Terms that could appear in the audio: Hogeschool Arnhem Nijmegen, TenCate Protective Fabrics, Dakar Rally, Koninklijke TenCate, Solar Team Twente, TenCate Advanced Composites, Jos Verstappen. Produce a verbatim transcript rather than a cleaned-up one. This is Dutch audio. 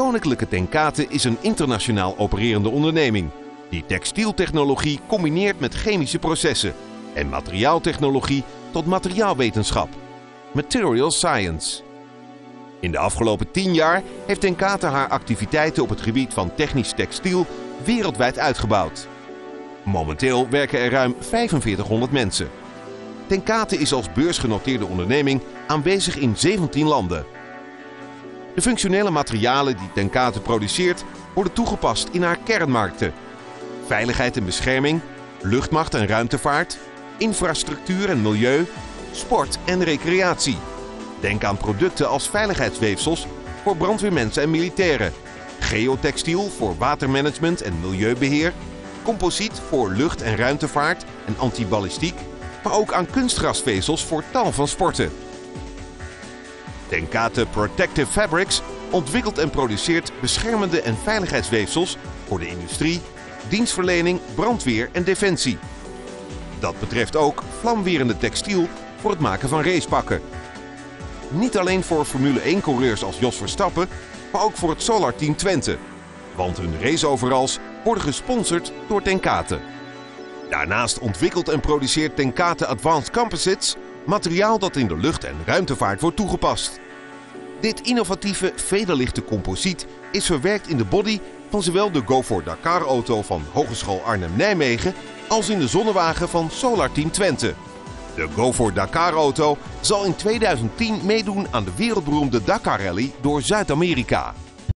Koninklijke TenCate is een internationaal opererende onderneming die textieltechnologie combineert met chemische processen en materiaaltechnologie tot materiaalwetenschap, material science. In de afgelopen tien jaar heeft TenCate haar activiteiten op het gebied van technisch textiel wereldwijd uitgebouwd. Momenteel werken er ruim vijfenveertighonderd mensen. TenCate is als beursgenoteerde onderneming aanwezig in zeventien landen. De functionele materialen die TenCate produceert worden toegepast in haar kernmarkten: veiligheid en bescherming, luchtmacht en ruimtevaart, infrastructuur en milieu, sport en recreatie. Denk aan producten als veiligheidsweefsels voor brandweermensen en militairen, geotextiel voor watermanagement en milieubeheer, composiet voor lucht- en ruimtevaart en antiballistiek, maar ook aan kunstgrasvezels voor tal van sporten. TenCate Protective Fabrics ontwikkelt en produceert beschermende en veiligheidsweefsels voor de industrie, dienstverlening, brandweer en defensie. Dat betreft ook vlamwerende textiel voor het maken van racepakken. Niet alleen voor Formule één coureurs als Jos Verstappen, maar ook voor het Solar Team Twente. Want hun raceoveralls worden gesponsord door TenCate. Daarnaast ontwikkelt en produceert TenCate Advanced Composites materiaal dat in de lucht- en ruimtevaart wordt toegepast. Dit innovatieve, vederlichte composiet is verwerkt in de body van zowel de Go four Dakar Auto van Hogeschool Arnhem Nijmegen als in de zonnewagen van Solar Team Twente. De Go four Dakar Auto zal in tweeduizend tien meedoen aan de wereldberoemde Dakar Rally door Zuid-Amerika.